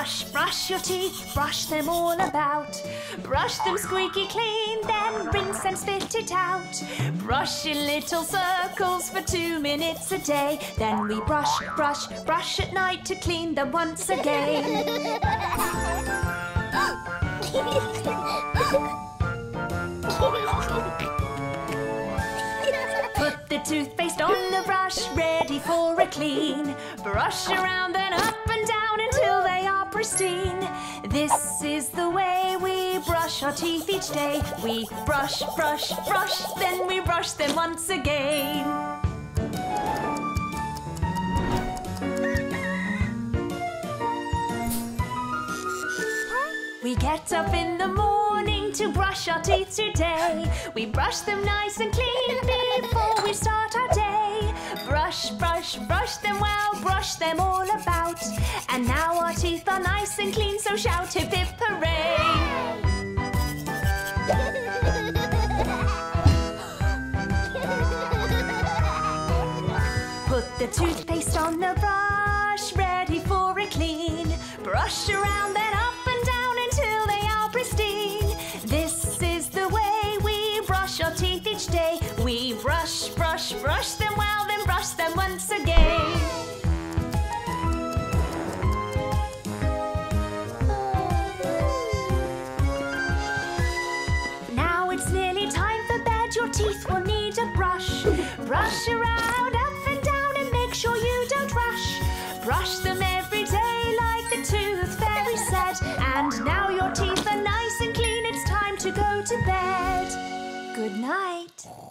brush, brush your teeth, brush them all about. Brush them squeaky clean, then rinse and spit it out. Brush in little circles for 2 minutes a day. Then we brush, brush, brush at night to clean them once again. Put the toothpaste on the brush, ready for a clean. Brush around then up and down until they are pristine. This is the way we brush our teeth each day. We brush, brush, brush, then we brush them once again. We get up in the morning to brush our teeth today. We brush them nice and clean before we start our day. Brush, brush, brush them well, brush them all about. And now our teeth are nice and clean, so shout hip hip hooray! Put the toothpaste on the brush, ready for a clean. Brush around then up and down until they are pristine. This is the way we brush our teeth each day. We brush, brush, brush them well, then brush them once again. Now it's nearly time for bed. Your teeth will need a brush. Brush around, up and down, and make sure you don't rush. Brush them every day like the tooth fairy said. And now your teeth are nice and clean. It's time to go to bed. Good night.